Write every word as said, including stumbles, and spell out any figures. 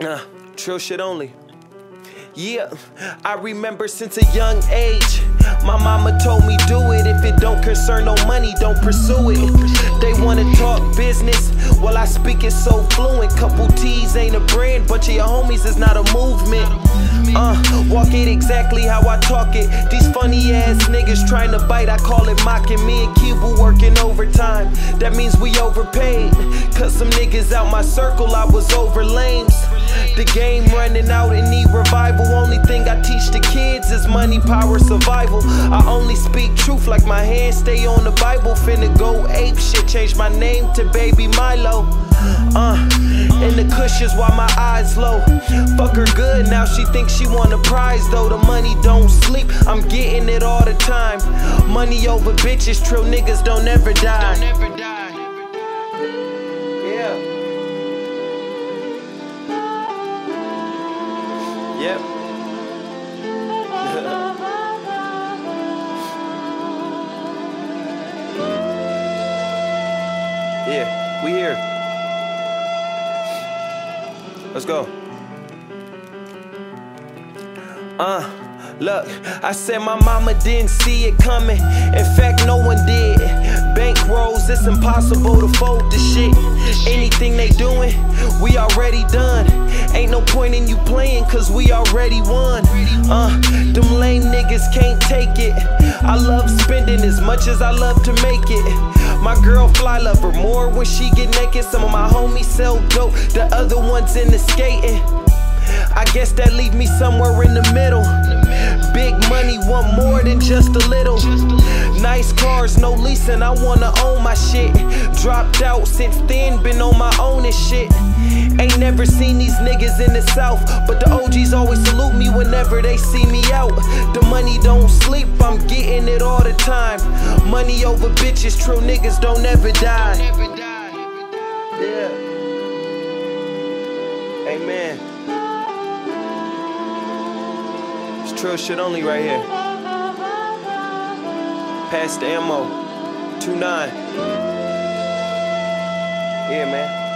Uh, Trill Shit Only. Yeah, I remember since a young age, my mama told me do it. If it don't concern no money, don't pursue it. They wanna talk business, well I speak it so fluent. Couple T's ain't a brand, bunch of your homies is not a movement. Uh, walk it exactly how I talk it. These funny ass niggas trying to bite, I call it mocking. Me and Kibu working overtime, that means we overpaid. Cause some niggas out my circle, I was over lames. The game running out and need revival. Only thing I teach the kids is money, power, survival. I only speak truth like my hands stay on the Bible. Finna go ape shit, change my name to Baby Milo. Uh, in the cushions while my eyes low. Fuck her good, now she thinks she won a prize though. The money don't sleep, I'm getting it all the time. Money over bitches, Trill niggas don't ever die. Don't ever die. Yeah. Yep. Yeah, we here. Let's go. Uh, look, I said my mama didn't see it coming. In fact, no one did. Bank rolls, it's impossible to fold this shit. Anything they doing, we already done. Ain't no point in you playing, cause we already won. Uh, them lame niggas can't take it. I love spending as much as I love to make it. My girl fly, love her more when she get naked. Some of my homies sell dope, the other ones into skating. I guess that leave me somewhere in the middle. Big money, want more than just a little. Nice cars, no leasing, I wanna own my shit. Dropped out since then, been on my own and shit. Ain't never seen these niggas in the South, but the O Gs always salute me whenever they see me out. The money don't sleep, I'm getting it all the time. Money over bitches, Trill niggas don't ever die. Yeah. Amen. It's Trill Shit Only right here. Pass the ammo. two nine. Yeah, man.